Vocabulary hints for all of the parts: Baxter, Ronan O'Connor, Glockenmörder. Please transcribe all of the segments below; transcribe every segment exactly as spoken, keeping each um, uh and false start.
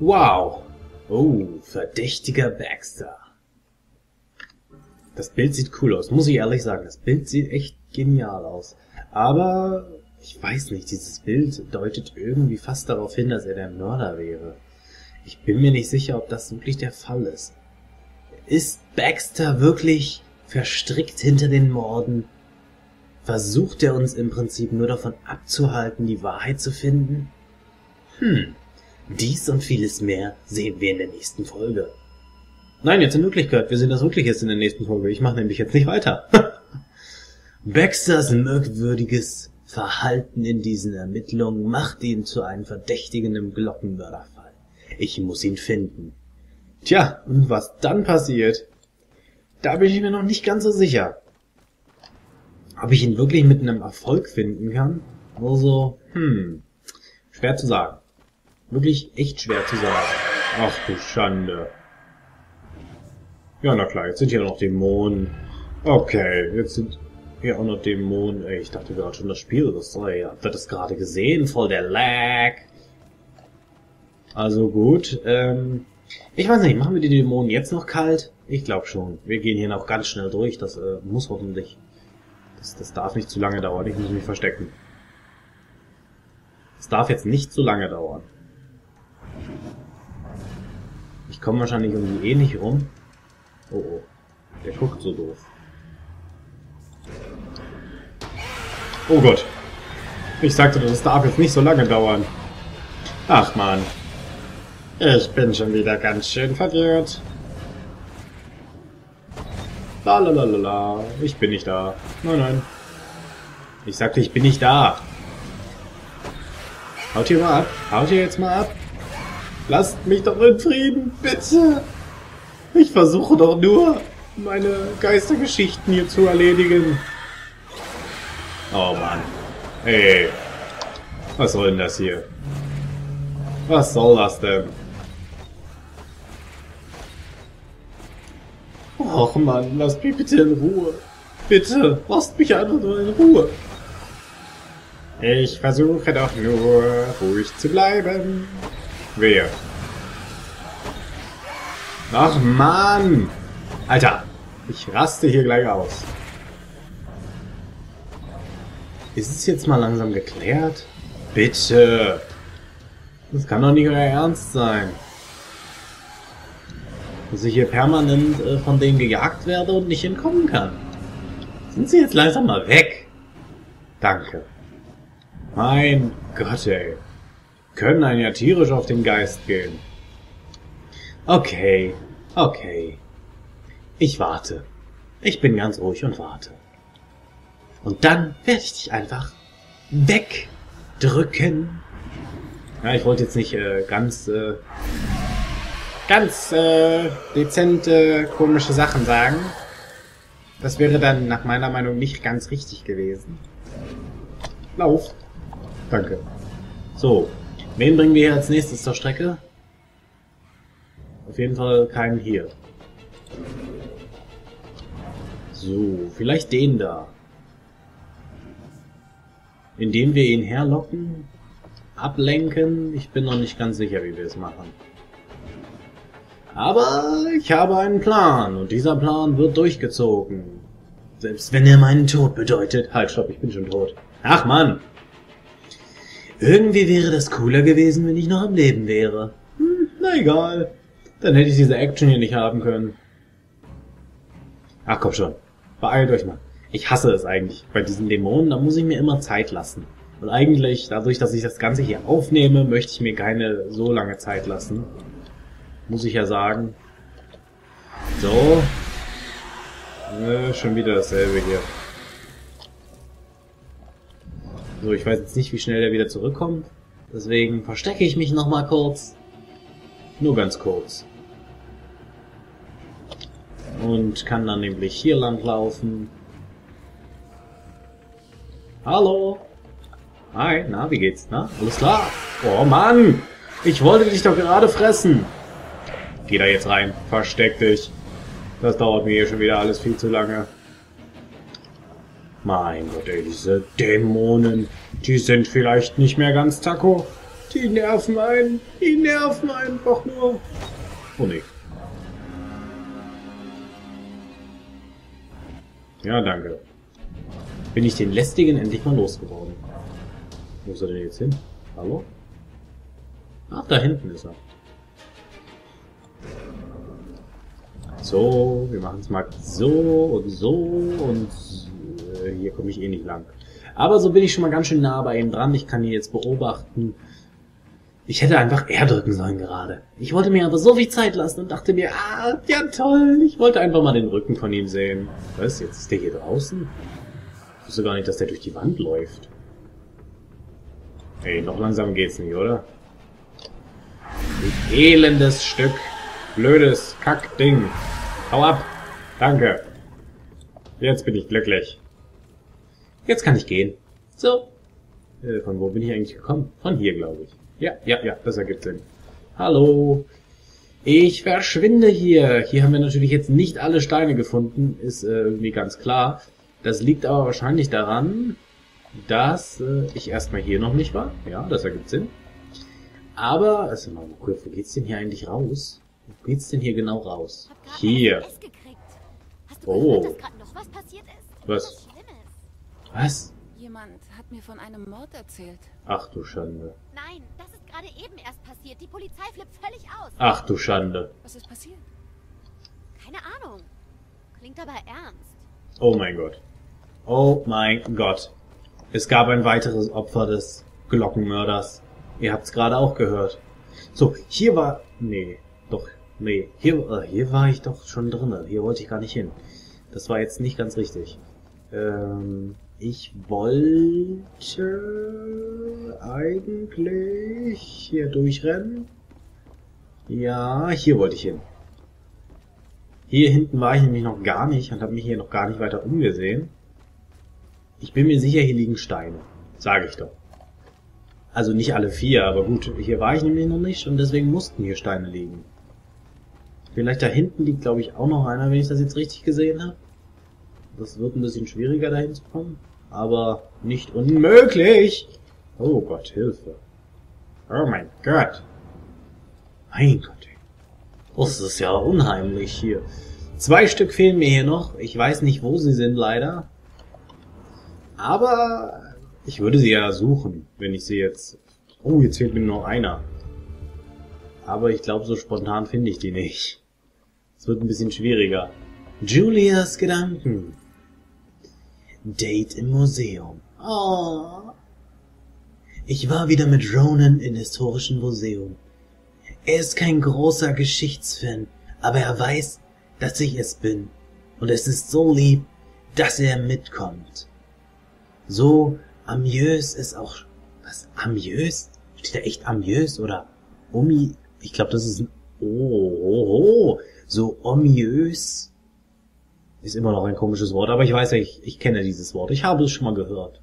Wow! Oh, verdächtiger Baxter. Das Bild sieht cool aus, muss ich ehrlich sagen. Das Bild sieht echt genial aus. Aber ich weiß nicht, dieses Bild deutet irgendwie fast darauf hin, dass er der Mörder wäre. Ich bin mir nicht sicher, ob das wirklich der Fall ist. Ist Baxter wirklich verstrickt hinter den Morden? Versucht er uns im Prinzip nur davon abzuhalten, die Wahrheit zu finden? Hm, dies und vieles mehr sehen wir in der nächsten Folge. Nein, jetzt in Wirklichkeit, wir sehen das wirklich jetzt in der nächsten Folge. Ich mache nämlich jetzt nicht weiter. Baxters merkwürdiges Verhalten in diesen Ermittlungen macht ihn zu einem Verdächtigen im Glockenmörderfall. Ich muss ihn finden. Tja, und was dann passiert, da bin ich mir noch nicht ganz so sicher. Ob ich ihn wirklich mit einem Erfolg finden kann? Also, hm, schwer zu sagen. Wirklich echt schwer zu sagen. Ach du Schande. Ja, na klar, jetzt sind hier noch Dämonen. Okay, jetzt sind hier auch noch Dämonen. Ey, ich dachte gerade schon, das Spiel ist so. Ihr habt das gerade gesehen, voll der Lag. Also gut, ähm... ich weiß nicht, machen wir die Dämonen jetzt noch kalt? Ich glaube schon. Wir gehen hier noch ganz schnell durch. Das äh, muss hoffentlich... Das, das darf nicht zu lange dauern. Ich muss mich verstecken. Das darf jetzt nicht zu lange dauern. Ich komme wahrscheinlich irgendwie eh nicht rum. Oh, oh. Der guckt so doof. Oh Gott. Ich sagte, das darf jetzt nicht so lange dauern. Ach man. Ich bin schon wieder ganz schön verwirrt. Lalalala. Ich bin nicht da. Nein, nein. Ich sagte, ich bin nicht da. Haut ihr mal ab. Haut ihr jetzt mal ab. Lasst mich doch in Frieden, bitte. Ich versuche doch nur, meine Geistergeschichten hier zu erledigen. Oh Mann. Ey. Was soll denn das hier? Was soll das denn? Och Mann, lasst mich bitte in Ruhe. Bitte, lasst mich einfach nur in Ruhe. Ich versuche doch nur, ruhig zu bleiben. Wehe. Ach Mann! Alter, ich raste hier gleich aus. Ist es jetzt mal langsam geklärt? Bitte! Das kann doch nicht euer Ernst sein. Dass ich hier permanent äh, von denen gejagt werde und nicht entkommen kann. Sind sie jetzt langsam mal weg? Danke. Mein Gott, ey. Die können einen ja tierisch auf den Geist gehen. Okay, okay. Ich warte. Ich bin ganz ruhig und warte. Und dann werde ich dich einfach wegdrücken. Ja, ich wollte jetzt nicht äh, ganz, äh, ganz äh, dezente, äh, komische Sachen sagen. Das wäre dann nach meiner Meinung nicht ganz richtig gewesen. Lauf. Danke. So, wen bringen wir hier als nächstes zur Strecke? Auf jeden Fall keinen hier. So, vielleicht den da. Indem wir ihn herlocken, ablenken. Ich bin noch nicht ganz sicher, wie wir es machen. Aber ich habe einen Plan und dieser Plan wird durchgezogen. Selbst wenn er meinen Tod bedeutet. Halt, stopp, ich bin schon tot. Ach Mann! Irgendwie wäre das cooler gewesen, wenn ich noch am Leben wäre. Hm, na egal. Dann hätte ich diese Action hier nicht haben können. Ach komm schon. Beeilt euch mal. Ich hasse es eigentlich. Bei diesen Dämonen, da muss ich mir immer Zeit lassen. Und eigentlich, dadurch, dass ich das Ganze hier aufnehme, möchte ich mir keine so lange Zeit lassen. Muss ich ja sagen. So. Äh, schon wieder dasselbe hier. So, ich weiß jetzt nicht, wie schnell der wieder zurückkommt. Deswegen verstecke ich mich nochmal kurz. Nur ganz kurz. Und kann dann nämlich hier lang laufen. Hallo. Hi, na, wie geht's? Na, alles klar? Oh Mann! Ich wollte dich doch gerade fressen! Geh da jetzt rein, versteck dich. Das dauert mir hier schon wieder alles viel zu lange. Mein Gott, ey, diese Dämonen, die sind vielleicht nicht mehr ganz Taco. Die nerven einen. Die nerven einfach nur. Oh nee. Ja, danke. Bin ich den lästigen endlich mal losgeworden. Wo ist er denn jetzt hin? Hallo? Ach, da hinten ist er. So, wir machen es mal so und so und äh, hier komme ich eh nicht lang. Aber so bin ich schon mal ganz schön nah bei ihm dran. Ich kann ihn jetzt beobachten. Ich hätte einfach R drücken sollen gerade. Ich wollte mir aber so viel Zeit lassen und dachte mir, ah, ja toll, ich wollte einfach mal den Rücken von ihm sehen. Was, jetzt ist der hier draußen? Ich wusste gar nicht, dass der durch die Wand läuft. Ey, noch langsam geht's nicht, oder? Ein elendes Stück. Blödes Kackding. Hau ab. Danke. Jetzt bin ich glücklich. Jetzt kann ich gehen. So. Äh, von wo bin ich eigentlich gekommen? Von hier, glaube ich. Ja, ja, ja, das ergibt Sinn. Hallo. Ich verschwinde hier. Hier haben wir natürlich jetzt nicht alle Steine gefunden, ist äh, irgendwie ganz klar. Das liegt aber wahrscheinlich daran, dass äh, ich erstmal hier noch nicht war. Ja, das ergibt Sinn. Aber, also mal kurz, wo geht's denn hier eigentlich raus? Wo geht's denn hier genau raus? Hier. Oh. Was? Was? Jemand hat mir von einem Mord erzählt. Ach du Schande. Nein, das ist gerade eben erst passiert. Die Polizei flippt völlig aus. Ach du Schande. Was ist passiert? Keine Ahnung. Klingt aber ernst. Oh mein Gott. Oh mein Gott. Es gab ein weiteres Opfer des Glockenmörders. Ihr habt's gerade auch gehört. So, hier war... Nee, doch. Nee, hier, hier war ich doch schon drin. Hier wollte ich gar nicht hin. Das war jetzt nicht ganz richtig. Ähm... Ich wollte eigentlich hier durchrennen. Ja, hier wollte ich hin. Hier hinten war ich nämlich noch gar nicht und habe mich hier noch gar nicht weiter umgesehen. Ich bin mir sicher, hier liegen Steine. Sage ich doch. Also nicht alle vier, aber gut, hier war ich nämlich noch nicht und deswegen mussten hier Steine liegen. Vielleicht da hinten liegt, glaube ich, auch noch einer, wenn ich das jetzt richtig gesehen habe. Das wird ein bisschen schwieriger, dahin zu kommen. Aber nicht unmöglich! Oh Gott, Hilfe. Oh mein Gott. Mein Gott. Oh, das ist ja unheimlich hier. Zwei Stück fehlen mir hier noch. Ich weiß nicht, wo sie sind, leider. Aber ich würde sie ja suchen, wenn ich sie jetzt... Oh, jetzt fehlt mir nur noch einer. Aber ich glaube, so spontan finde ich die nicht. Es wird ein bisschen schwieriger. Julias Gedanken. Date im Museum. Oh. Ich war wieder mit Ronan im historischen Museum. Er ist kein großer Geschichtsfan, aber er weiß, dass ich es bin. Und es ist so lieb, dass er mitkommt. So amüs ist auch... Was? Amüs? Steht da echt amüs oder omi... Ich glaube, das ist ein... Oh, oh, oh. So omiös... Ist immer noch ein komisches Wort, aber ich weiß ja, ich, ich kenne dieses Wort. Ich habe es schon mal gehört.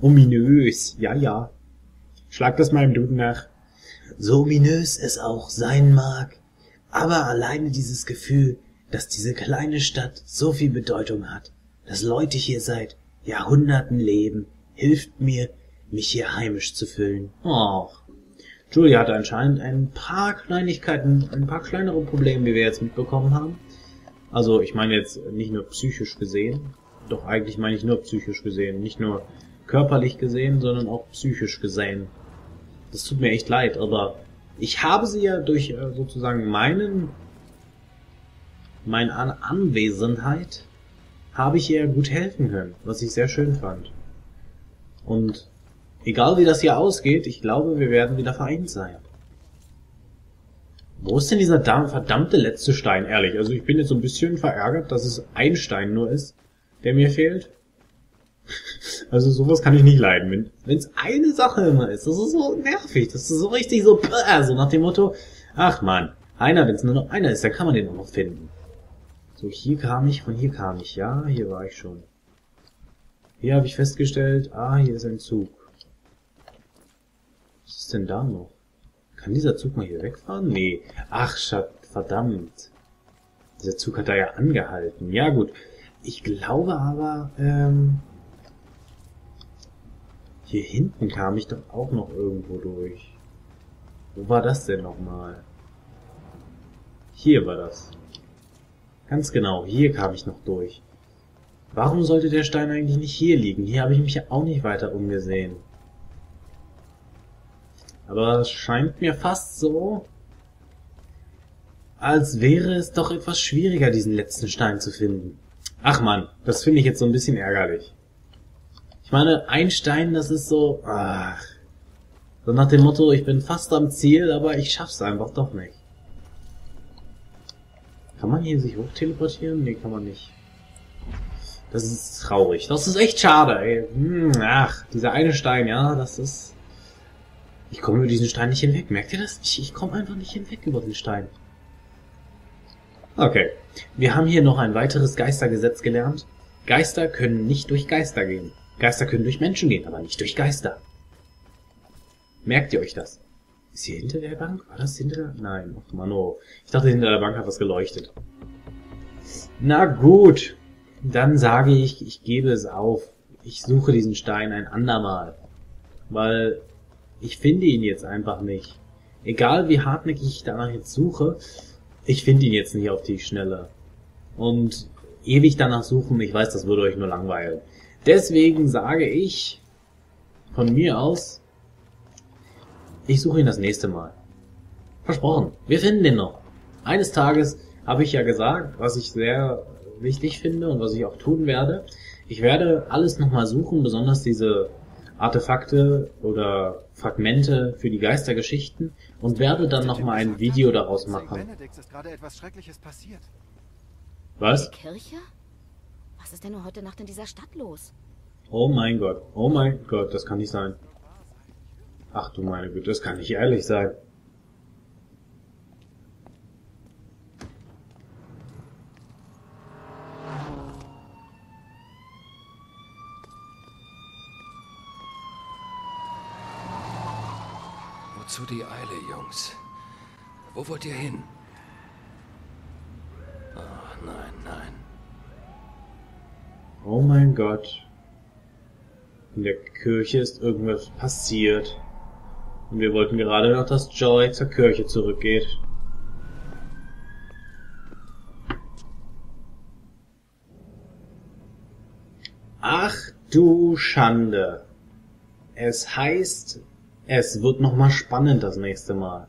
Ominös, ja, ja. Schlag das mal im Duden nach. So ominös es auch sein mag, aber alleine dieses Gefühl, dass diese kleine Stadt so viel Bedeutung hat, dass Leute hier seit Jahrhunderten leben, hilft mir, mich hier heimisch zu fühlen. Och. Julia hatte anscheinend ein paar Kleinigkeiten, ein paar kleinere Probleme, wie wir jetzt mitbekommen haben. Also ich meine jetzt nicht nur psychisch gesehen, doch eigentlich meine ich nur psychisch gesehen, nicht nur körperlich gesehen, sondern auch psychisch gesehen. Das tut mir echt leid, aber ich habe sie ja durch sozusagen meinen, meine Anwesenheit, habe ich ihr gut helfen können, was ich sehr schön fand. Und egal wie das hier ausgeht, ich glaube, wir werden wieder vereint sein. Wo ist denn dieser verdammte letzte Stein, ehrlich? Also ich bin jetzt so ein bisschen verärgert, dass es ein Stein nur ist, der mir fehlt. Also sowas kann ich nicht leiden. Wenn es eine Sache immer ist, das ist so nervig. Das ist so richtig so, so nach dem Motto, ach man, einer, wenn es nur noch einer ist, dann kann man den auch noch finden. So, hier kam ich, von hier kam ich. Ja, hier war ich schon. Hier habe ich festgestellt, ah, hier ist ein Zug. Was ist denn da noch? Kann dieser Zug mal hier wegfahren? Nee. Ach, verdammt. Dieser Zug hat da ja angehalten. Ja, gut. Ich glaube aber, ähm... hier hinten kam ich doch auch noch irgendwo durch. Wo war das denn nochmal? Hier war das. Ganz genau, hier kam ich noch durch. Warum sollte der Stein eigentlich nicht hier liegen? Hier habe ich mich ja auch nicht weiter umgesehen. Aber es scheint mir fast so, als wäre es doch etwas schwieriger, diesen letzten Stein zu finden. Ach man, das finde ich jetzt so ein bisschen ärgerlich. Ich meine, ein Stein, das ist so... Ach, so nach dem Motto, ich bin fast am Ziel, aber ich schaff's einfach doch nicht. Kann man hier sich hochteleportieren? Nee, kann man nicht. Das ist traurig. Das ist echt schade, ey. Ach, dieser eine Stein, ja, das ist... Ich komme über diesen Stein nicht hinweg. Merkt ihr das? Ich, ich komme einfach nicht hinweg über den Stein. Okay. Wir haben hier noch ein weiteres Geistergesetz gelernt. Geister können nicht durch Geister gehen. Geister können durch Menschen gehen, aber nicht durch Geister. Merkt ihr euch das? Ist hier hinter der Bank? War das hinter der... Nein, oh Mann, oh. Ich dachte, hinter der Bank hat was geleuchtet. Na gut. Dann sage ich, ich gebe es auf. Ich suche diesen Stein ein andermal. Weil ich finde ihn jetzt einfach nicht. Egal wie hartnäckig ich danach jetzt suche, ich finde ihn jetzt nicht auf die Schnelle. Und ewig danach suchen, ich weiß, das würde euch nur langweilen. Deswegen sage ich von mir aus, ich suche ihn das nächste Mal. Versprochen, wir finden den noch. Eines Tages habe ich ja gesagt, was ich sehr wichtig finde und was ich auch tun werde. Ich werde alles nochmal suchen, besonders diese Artefakte oder Fragmente für die Geistergeschichten, und werde dann nochmal ein Video daraus machen. Was? Was ist denn nur heute Nacht in dieser Stadt los? Oh mein Gott, oh mein Gott, das kann nicht sein. Ach du meine Güte, das kann nicht ehrlich sein. Wozu die Eile, Jungs? Wo wollt ihr hin? Oh, nein, nein. Oh mein Gott. In der Kirche ist irgendwas passiert. Und wir wollten gerade noch, dass Joy zur Kirche zurückgeht. Ach du Schande. Es heißt, es wird nochmal spannend das nächste Mal.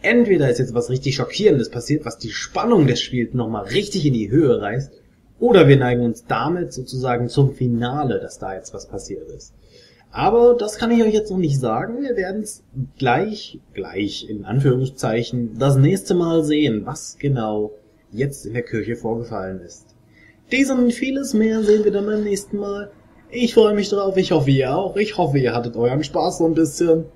Entweder ist jetzt was richtig Schockierendes passiert, was die Spannung des Spiels nochmal richtig in die Höhe reißt, oder wir neigen uns damit sozusagen zum Finale, dass da jetzt was passiert ist. Aber das kann ich euch jetzt noch nicht sagen. Wir werden es gleich, gleich in Anführungszeichen, das nächste Mal sehen, was genau jetzt in der Kirche vorgefallen ist. Dies und vieles mehr sehen wir dann beim nächsten Mal. Ich freue mich drauf, ich hoffe ihr auch. Ich hoffe, ihr hattet euren Spaß so ein bisschen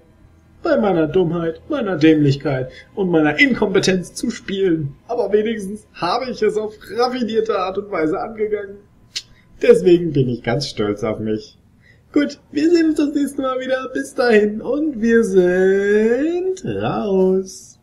bei meiner Dummheit, meiner Dämlichkeit und meiner Inkompetenz zu spielen. Aber wenigstens habe ich es auf raffinierte Art und Weise angegangen. Deswegen bin ich ganz stolz auf mich. Gut, wir sehen uns das nächste Mal wieder. Bis dahin und wir sind raus.